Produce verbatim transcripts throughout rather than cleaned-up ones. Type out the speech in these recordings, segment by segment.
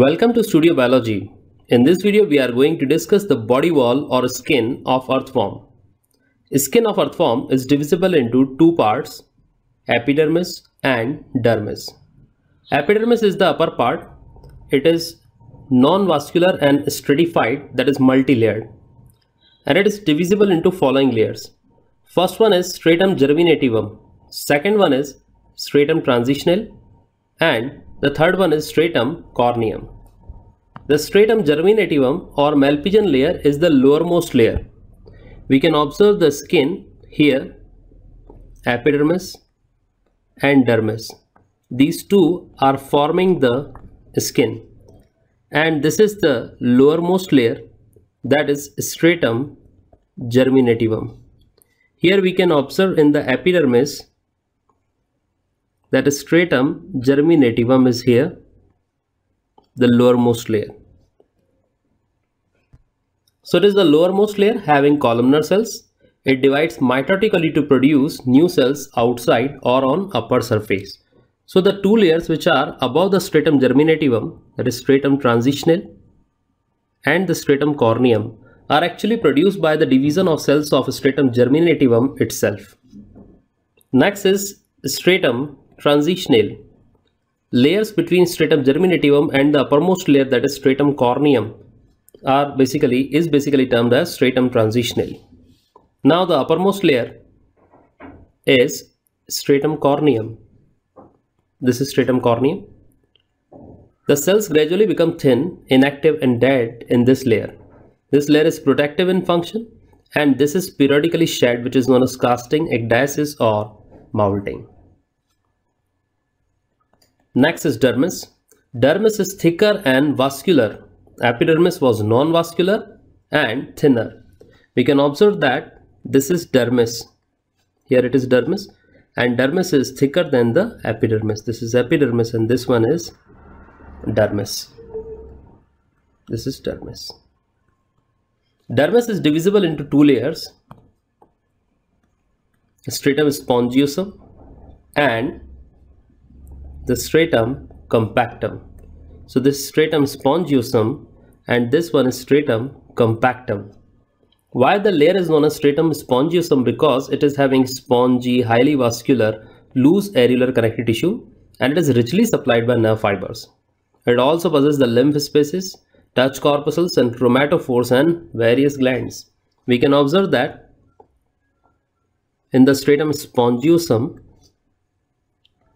Welcome to Studio Biology. In this video we are going to discuss the body wall or skin of earthworm. Skin of earthworm is divisible into two parts, epidermis and dermis. Epidermis is the upper part. It is non-vascular and stratified, that is multi-layered, and it is divisible into following layers. First one is stratum germinativum, second one is stratum transitional, and the third one is stratum corneum. The stratum germinativum or Malpighian layer is the lowermost layer. We can observe the skin here, epidermis and dermis. These two are forming the skin, and this is the lowermost layer, that is stratum germinativum. Here we can observe in the epidermis that is stratum germinativum is here, the lowermost layer. So it is the lowermost layer having columnar cells. It divides mitotically to produce new cells outside or on upper surface. So the two layers which are above the stratum germinativum, that is stratum transitional, and the stratum corneum are actually produced by the division of cells of stratum germinativum itself. Next is stratum transitional. Layers between stratum germinativum and the uppermost layer, that is stratum corneum, are basically is basically termed as stratum transitional. Now the uppermost layer is stratum corneum. This is stratum corneum. The cells gradually become thin, inactive and dead in this layer. This layer is protective in function, and this is periodically shed, which is known as casting, ecdysis or moulting. Next is dermis. Dermis is thicker and vascular. Epidermis was non-vascular and thinner. We can observe that this is dermis. Here it is dermis, and dermis is thicker than the epidermis. This is epidermis and this one is dermis. This is dermis. Dermis is divisible into two layers, stratum spongiosum and the stratum compactum. So this stratum spongiosum and this one is stratum compactum. Why the layer is known as stratum spongiosum? Because it is having spongy, highly vascular, loose areolar connective tissue, and it is richly supplied by nerve fibers. It also possesses the lymph spaces, touch corpuscles and chromatophores and various glands. We can observe that in the stratum spongiosum,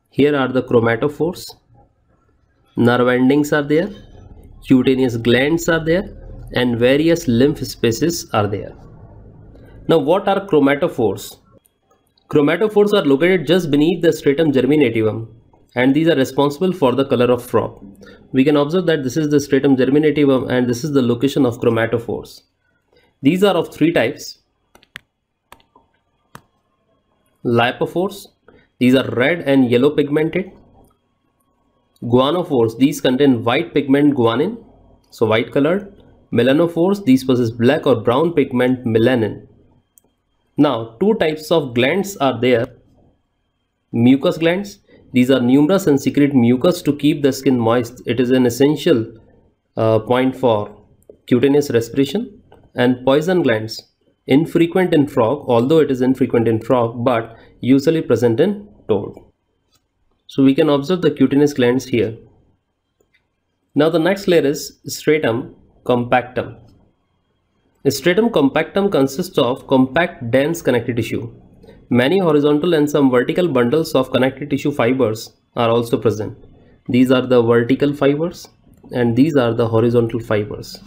here are the chromatophores, nerve endings are there, cutaneous glands are there, and various lymph spaces are there. Now what are chromatophores? Chromatophores are located just beneath the stratum germinativum, and these are responsible for the color of frog. We can observe that this is the stratum germinativum and this is the location of chromatophores. These are of three types. Lipophores, these are red and yellow pigmented. Guanophores, these contain white pigment guanine, so white colored. Melanophores, these possess black or brown pigment melanin. Now two types of glands are there. Mucus glands, these are numerous and secrete mucus to keep the skin moist. It is an essential uh, point for cutaneous respiration. And poison glands, infrequent in frog, although it is infrequent in frog but usually present in toad. So we can observe the cutaneous glands here. Now the next layer is stratum compactum. The stratum compactum consists of compact, dense connective tissue. Many horizontal and some vertical bundles of connective tissue fibers are also present. These are the vertical fibers and these are the horizontal fibers.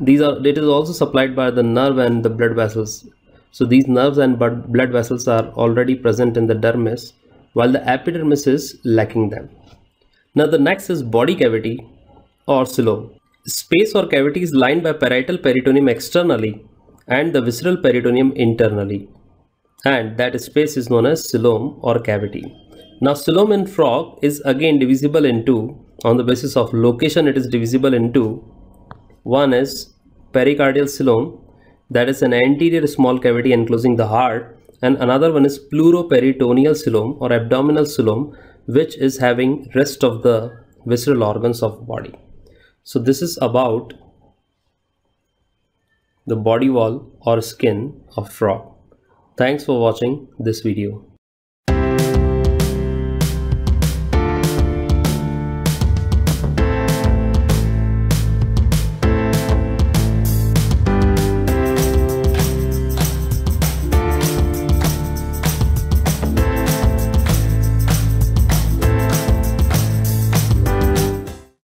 These are, it is also supplied by the nerve and the blood vessels. So these nerves and blood vessels are already present in the dermis, while the epidermis is lacking them. Now the next is body cavity or coelom. Space or cavity is lined by parietal peritoneum externally and the visceral peritoneum internally, and that space is known as coelom or cavity. Now coelom in frog is again divisible into, on the basis of location it is divisible into, one is pericardial coelom, that is an anterior small cavity enclosing the heart, and another one is pleuroperitoneal coelom or abdominal coelom, which is having rest of the visceral organs of body. So this is about the body wall or skin of frog. Thanks for watching this video.